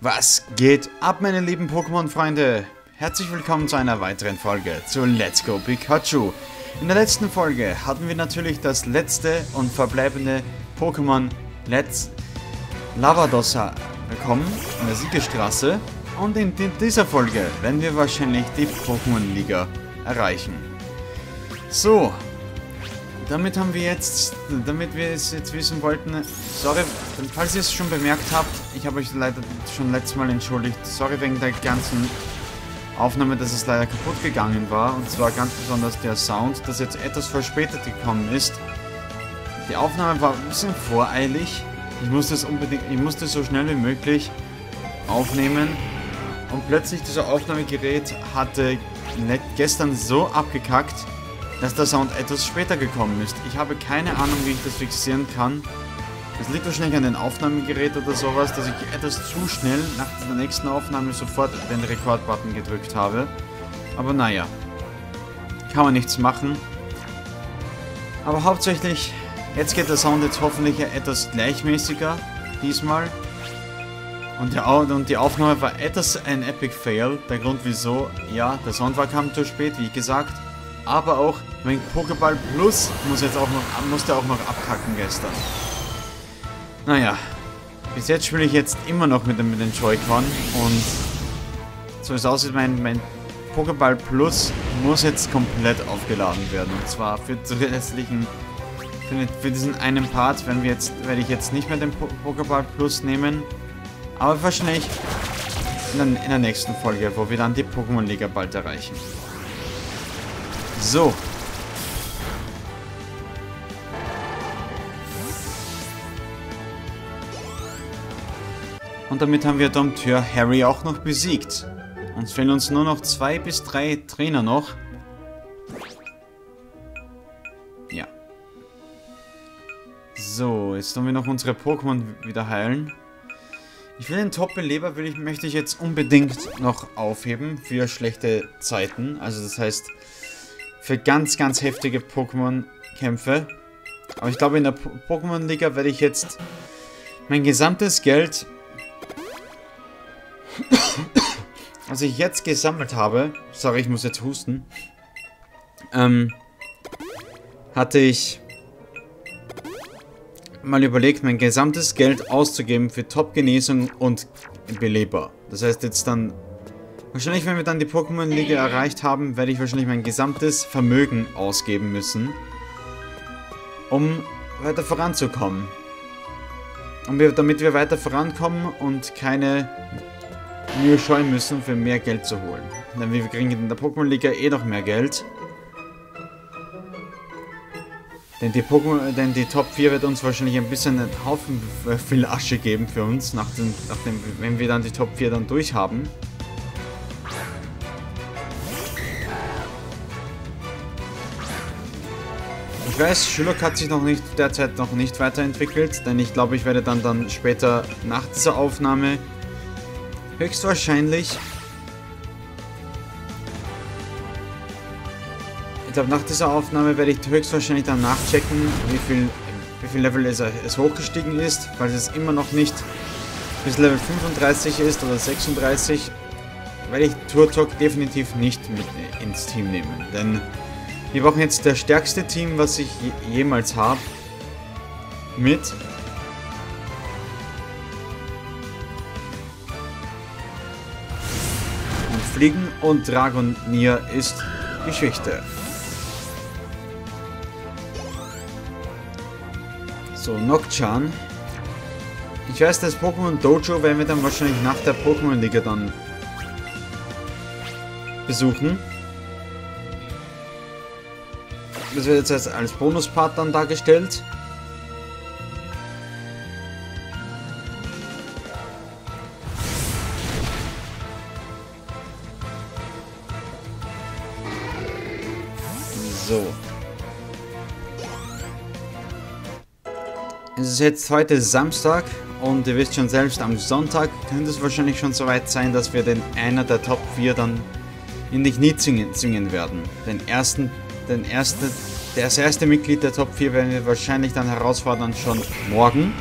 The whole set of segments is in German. Was geht ab, meine lieben Pokémon-Freunde? Herzlich willkommen zu einer weiteren Folge zu Let's Go Pikachu. In der letzten Folge hatten wir natürlich das letzte und verbleibende Pokémon Let's Lavadosa bekommen in der Siegestraße. Und in dieser Folge werden wir wahrscheinlich die Pokémon-Liga erreichen. So, damit wir es jetzt wissen wollten, sorry, falls ihr es schon bemerkt habt, ich habe euch leider schon letztes Mal entschuldigt, sorry wegen der ganzen Aufnahme, dass es leider kaputt gegangen war, und zwar ganz besonders der Sound, das jetzt etwas verspätet gekommen ist. Die Aufnahme war ein bisschen voreilig, ich musste so schnell wie möglich aufnehmen, und plötzlich dieser Aufnahmegerät hatte gestern so abgekackt, dass der Sound etwas später gekommen ist. Ich habe keine Ahnung, wie ich das fixieren kann. Das liegt wahrscheinlich an den Aufnahmegeräten oder sowas, dass ich etwas zu schnell nach der nächsten Aufnahme sofort den Rekord-Button gedrückt habe. Aber naja, kann man nichts machen. Aber hauptsächlich, jetzt geht der Sound jetzt hoffentlich etwas gleichmäßiger diesmal. Und die Aufnahme war etwas ein Epic Fail. Der Grund wieso, ja, der Sound kam zu spät, wie gesagt. Aber auch mein Pokéball Plus musste auch noch abkacken gestern. Naja, bis jetzt spiele ich jetzt immer noch mit den Joy-Con, und so es aussieht, mein Pokéball Plus muss jetzt komplett aufgeladen werden. Und zwar für diesen einen Part werde ich jetzt nicht mehr den Pokéball Plus nehmen, aber wahrscheinlich in der nächsten Folge, wo wir dann die Pokémon-Liga bald erreichen. So. Und damit haben wir Dompteur Harry auch noch besiegt. Uns fehlen uns nur noch 2 bis 3 Trainer noch. Ja. So, jetzt wollen wir noch unsere Pokémon wieder heilen. Ich will den Top-Beleber, möchte ich jetzt unbedingt noch aufheben für schlechte Zeiten. Also das heißt, für ganz, ganz heftige Pokémon-Kämpfe. Aber ich glaube, in der Pokémon-Liga werde ich jetzt mein gesamtes Geld, was ich jetzt gesammelt habe, sorry, ich muss jetzt husten, hatte ich mal überlegt, mein gesamtes Geld auszugeben für Top-Genesung und Beleber. Das heißt jetzt dann, wahrscheinlich, wenn wir dann die Pokémon-Liga erreicht haben, werde ich wahrscheinlich mein gesamtes Vermögen ausgeben müssen, um weiter voranzukommen. Und damit wir weiter vorankommen und keine Mühe scheuen müssen, für mehr Geld zu holen. Denn wir kriegen in der Pokémon-Liga eh noch mehr Geld. Denn die Top 4 wird uns wahrscheinlich ein bisschen einen Haufen viel Asche geben für uns, wenn wir dann die Top 4 dann durchhaben. Ich weiß, Schulok hat sich derzeit noch nicht weiterentwickelt, denn ich glaube, ich werde dann später nach dieser Aufnahme höchstwahrscheinlich... Ich glaube, nach dieser Aufnahme werde ich höchstwahrscheinlich dann nachchecken, wie viel Level es hochgestiegen ist, weil es immer noch nicht bis Level 35 ist oder 36, werde ich Turtok definitiv nicht mit ins Team nehmen, denn... Wir brauchen jetzt das stärkste Team, was ich jemals habe, mit. Und Fliegen und Dragonier ist Geschichte. So, Nocturne. Ich weiß, das Pokémon Dojo werden wir dann wahrscheinlich nach der Pokémon-Liga dann besuchen. Das wird jetzt als Bonuspart dann dargestellt. So. Es ist jetzt heute Samstag und ihr wisst schon selbst, am Sonntag könnte es wahrscheinlich schon soweit sein, dass wir den einer der Top 4 dann in die Knie zwingen werden. Das erste Mitglied der Top 4 werden wir wahrscheinlich dann herausfordern schon morgen.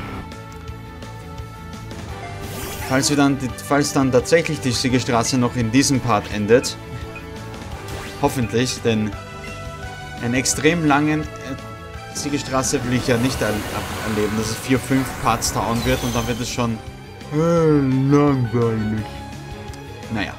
Falls dann tatsächlich die Siegestraße noch in diesem Part endet. Hoffentlich, denn einen extrem langen Siegestraße will ich ja nicht erleben, dass es 4-5 Parts dauern wird und dann wird es schon langweilig. Naja.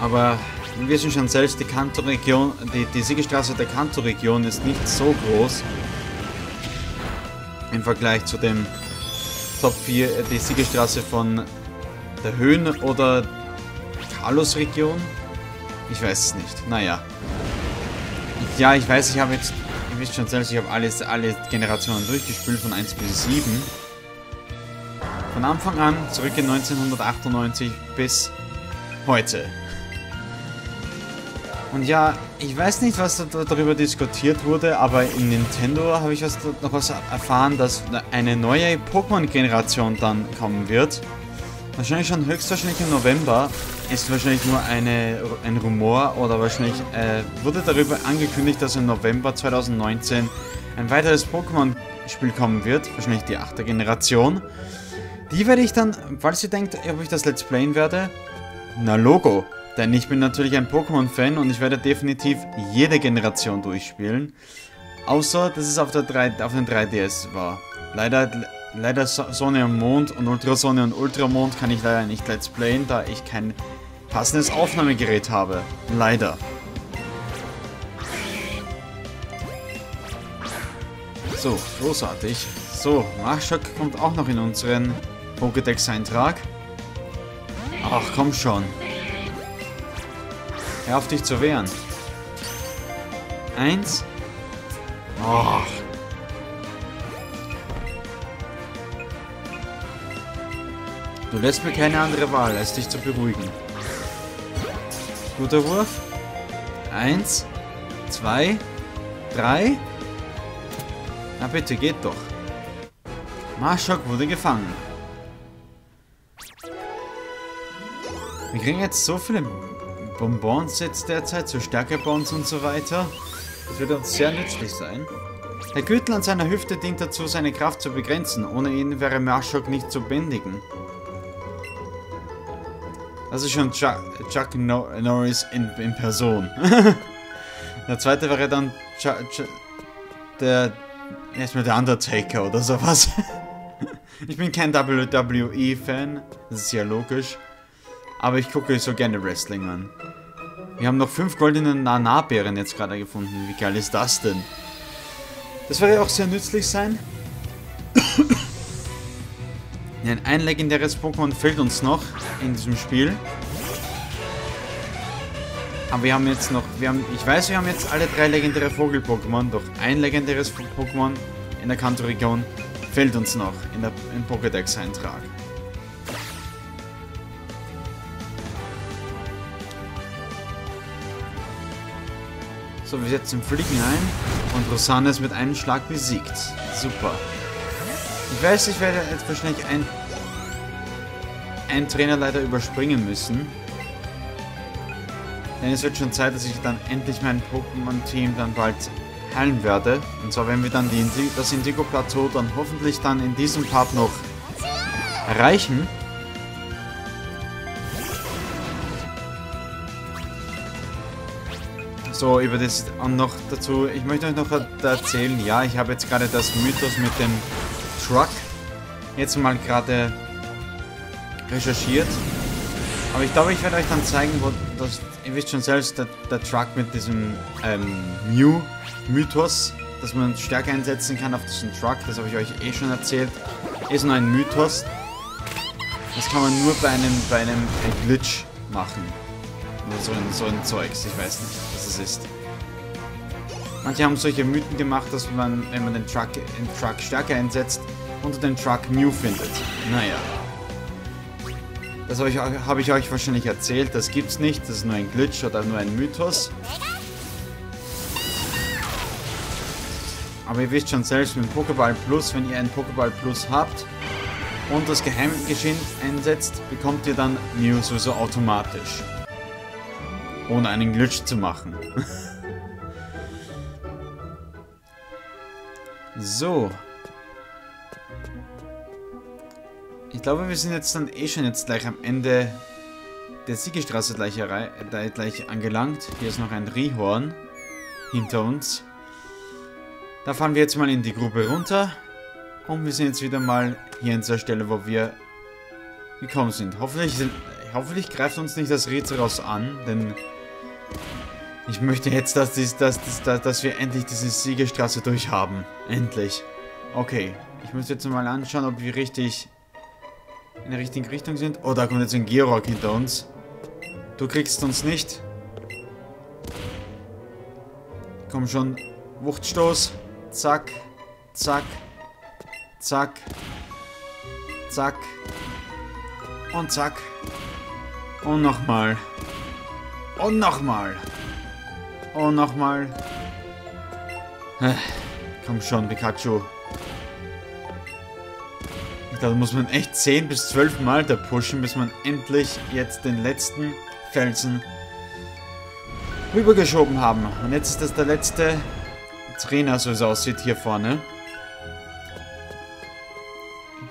Aber wir wissen schon selbst, die Kanto-Region, die Siegestraße der Kanto-Region ist nicht so groß im Vergleich zu dem Top 4, die Siegestraße von der Höhen- oder Kalos-Region. Ich weiß es nicht. Naja. Ja, ich weiß, ich habe jetzt, ihr wisst schon selbst, ich habe alle Generationen durchgespielt, von 1 bis 7. Von Anfang an, zurück in 1998 bis heute. Und ja, ich weiß nicht, was darüber diskutiert wurde, aber in Nintendo habe ich noch was erfahren, dass eine neue Pokémon-Generation dann kommen wird. Höchstwahrscheinlich im November. Ist wahrscheinlich nur ein Rumor, oder wahrscheinlich wurde darüber angekündigt, dass im November 2019 ein weiteres Pokémon-Spiel kommen wird. Wahrscheinlich die 8. Generation. Die werde ich dann, falls ihr denkt, ob ich das Let's Playen werde, na Logo. Denn ich bin natürlich ein Pokémon-Fan und ich werde definitiv jede Generation durchspielen. Außer, dass es auf den 3DS war. Leider Sonne und Mond und Ultrasonne und Ultramond kann ich leider nicht Let's Playen, da ich kein passendes Aufnahmegerät habe. Leider. So, großartig. So, Marschak kommt auch noch in unseren Pokédex-Eintrag. Ach, komm schon. Hör auf dich zu wehren. 1. Oh. Du lässt mir keine andere Wahl, als dich zu beruhigen. Guter Wurf. 1, 2, 3. Na bitte, geht doch. Marschak wurde gefangen. Wir kriegen jetzt so viele Bonbons jetzt derzeit, so Stärkebons und so weiter. Das wird uns sehr nützlich sein. Der Gürtel an seiner Hüfte dient dazu, seine Kraft zu begrenzen. Ohne ihn wäre Marschak nicht zu bändigen. Das ist schon Chuck Norris in Person. Der zweite wäre dann erstmal der Undertaker oder sowas. Ich bin kein WWE-Fan. Das ist ja logisch. Aber ich gucke so gerne Wrestling an. Wir haben noch 5 goldene Nana-Bären jetzt gerade gefunden. Wie geil ist das denn? Das wird ja auch sehr nützlich sein. Denn ein legendäres Pokémon fehlt uns noch in diesem Spiel. Aber wir haben jetzt noch... ich weiß, wir haben jetzt alle 3 legendäre Vogel-Pokémon. Doch ein legendäres Pokémon in der Kanto-Region fehlt uns noch im Pokédex-Eintrag. So, wir setzen Fliegen ein und Rosanna ist mit einem Schlag besiegt. Super. Ich weiß, ich werde jetzt wahrscheinlich einen Trainer leider überspringen müssen. Denn es wird schon Zeit, dass ich dann endlich mein Pokémon-Team dann bald heilen werde. Und zwar werden wir dann das Indigo Plateau dann hoffentlich dann in diesem Part noch erreichen. So, über das und noch dazu, ich möchte euch noch erzählen, ja, ich habe jetzt gerade das Mythos mit dem Truck jetzt mal gerade recherchiert, aber ich glaube, ich werde euch dann zeigen, wo das, ihr wisst schon selbst, der Truck mit diesem Mythos, dass man Stärke einsetzen kann auf diesen Truck, das habe ich euch eh schon erzählt, ist nur ein Mythos, das kann man nur bei einem Glitch machen. So ein Zeugs, ich weiß nicht, was es ist. Manche haben solche Mythen gemacht, dass man, wenn man den Truck stärker einsetzt, unter dem Truck Mew findet. Naja. Das habe ich euch wahrscheinlich erzählt, das gibt's nicht, das ist nur ein Glitch oder nur ein Mythos. Aber ihr wisst schon selbst, mit Pokéball Plus, wenn ihr einen Pokéball Plus habt und das Geheimgeschehen einsetzt, bekommt ihr dann Mew sowieso automatisch. Ohne einen Glitch zu machen. So. Ich glaube, wir sind jetzt dann eh schon jetzt gleich am Ende der Siegestraße gleich angelangt. Hier ist noch ein Rihorn hinter uns. Da fahren wir jetzt mal in die Grube runter. Und wir sind jetzt wieder mal hier an der Stelle, wo wir gekommen sind. Hoffentlich greift uns nicht das Rezeros an, denn ich möchte jetzt, dass wir endlich diese Siegestraße durchhaben. Endlich. Okay, ich muss jetzt mal anschauen, ob wir richtig in der richtigen Richtung sind. Oh, da kommt jetzt ein Georock hinter uns. Du kriegst uns nicht. Komm schon. Wuchtstoß. Zack. Zack. Zack. Zack. Und zack. Und nochmal. Und nochmal. Und nochmal. Komm schon, Pikachu. Da muss man echt 10 bis 12 Mal da pushen, bis man endlich jetzt den letzten Felsen rübergeschoben haben. Und jetzt ist das der letzte Trainer, so wie es aussieht, hier vorne.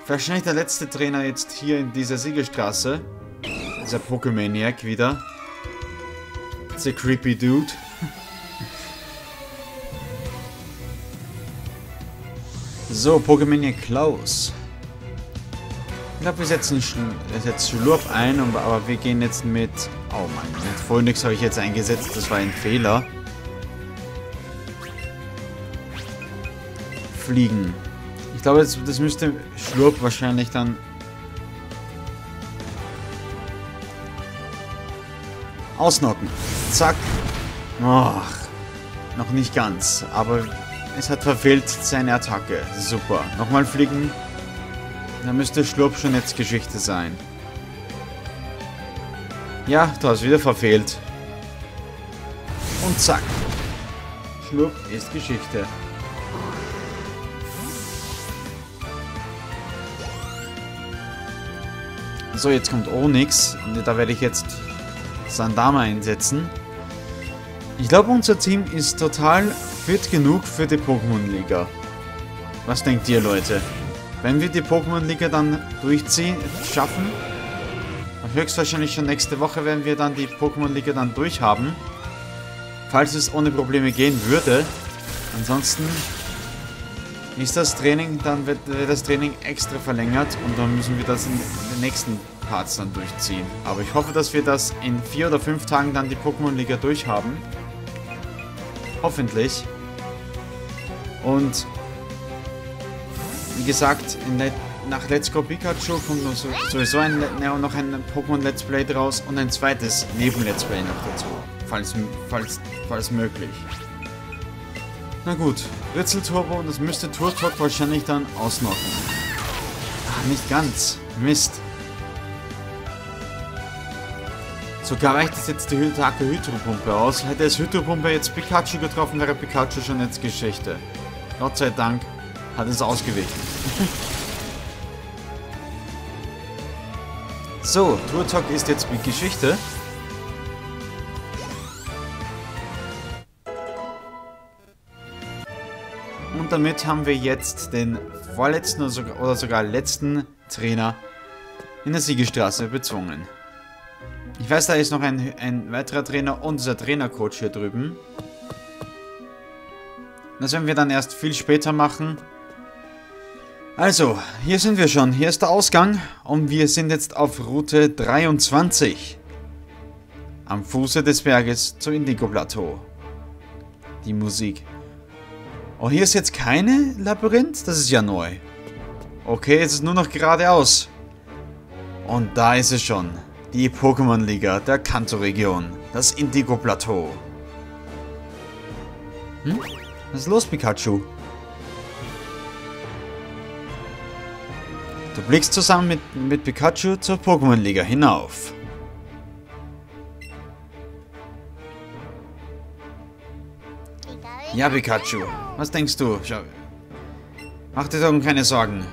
Wahrscheinlich der letzte Trainer jetzt hier in dieser Siegelstraße. Dieser Pokémaniac wieder. Dieser creepy Dude. So, Pokémaniac Klaus. Ich glaube, wir setzen Schlurp ein, aber wir gehen jetzt mit... Oh mein Gott, Phoenix habe ich jetzt eingesetzt, das war ein Fehler. Fliegen. Ich glaube, das müsste Schlurp wahrscheinlich dann... ausnocken. Zack. Och, noch nicht ganz, aber es hat verfehlt seine Attacke. Super. Nochmal fliegen. Da müsste Schlurp schon jetzt Geschichte sein. Ja, du hast wieder verfehlt. Und zack. Schlurp ist Geschichte. So, jetzt kommt Onix. Und da werde ich jetzt Sandama einsetzen. Ich glaube, unser Team ist total fit genug für die Pokémon-Liga. Was denkt ihr, Leute? Wenn wir die Pokémon-Liga dann durchziehen, schaffen, höchstwahrscheinlich schon nächste Woche werden wir dann die Pokémon-Liga dann durchhaben, falls es ohne Probleme gehen würde. Ansonsten ist das Training, dann wird das Training extra verlängert und dann müssen wir das in den nächsten Parts dann durchziehen. Aber ich hoffe, dass wir das in 4 oder 5 Tagen dann die Pokémon-Liga durchhaben. Hoffentlich. Und... wie gesagt, nach Let's Go Pikachu kommt sowieso noch ein Pokémon Let's Play draus und ein zweites Neben-Let's Play noch dazu, falls möglich. Na gut, Ritzelturbo und das müsste Turtok wahrscheinlich dann ausnocken. Ach, nicht ganz. Mist. Sogar reicht es jetzt die starke Hydropumpe aus. Hätte es Hydropumpe jetzt Pikachu getroffen, wäre Pikachu schon jetzt Geschichte. Gott sei Dank. Hat es ausgewichen. So, Turtok ist jetzt mit Geschichte. Und damit haben wir jetzt den vorletzten oder sogar letzten Trainer in der Siegestraße bezwungen. Ich weiß, da ist noch ein weiterer Trainer und unser Trainercoach hier drüben. Das werden wir dann erst viel später machen. Also, hier sind wir schon. Hier ist der Ausgang und wir sind jetzt auf Route 23. Am Fuße des Berges zum Indigo Plateau. Die Musik. Oh, hier ist jetzt keine Labyrinth? Das ist ja neu. Okay, jetzt ist nur noch geradeaus. Und da ist es schon. Die Pokémon-Liga der Kanto-Region. Das Indigo Plateau. Hm? Was ist los, Pikachu? Du blickst zusammen mit Pikachu zur Pokémon-Liga hinauf. Ja, Pikachu, was denkst du? Mach dir darum keine Sorgen.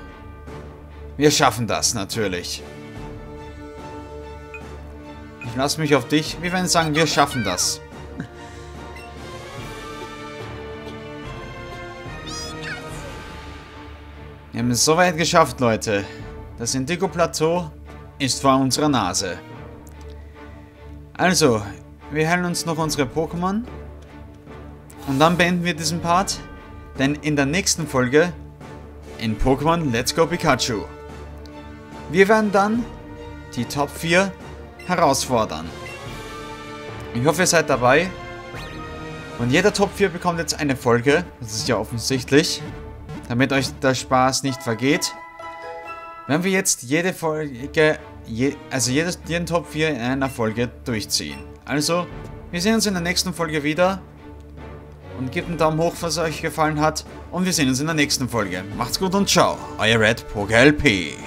Wir schaffen das, natürlich. Ich lasse mich auf dich, wir werden sagen, wir schaffen das. Wir haben es soweit geschafft, Leute. Das Indigo Plateau ist vor unserer Nase. Also, wir heilen uns noch unsere Pokémon. Und dann beenden wir diesen Part. Denn in der nächsten Folge in Pokémon Let's Go Pikachu. Wir werden dann die Top 4 herausfordern. Ich hoffe, ihr seid dabei. Und jeder Top 4 bekommt jetzt eine Folge. Das ist ja offensichtlich. Damit euch der Spaß nicht vergeht. Wenn wir jetzt jede Folge, jeden Top 4 in einer Folge durchziehen. Also, wir sehen uns in der nächsten Folge wieder. Und gebt einen Daumen hoch, was euch gefallen hat. Und wir sehen uns in der nächsten Folge. Macht's gut und ciao. Euer RedPokeLP.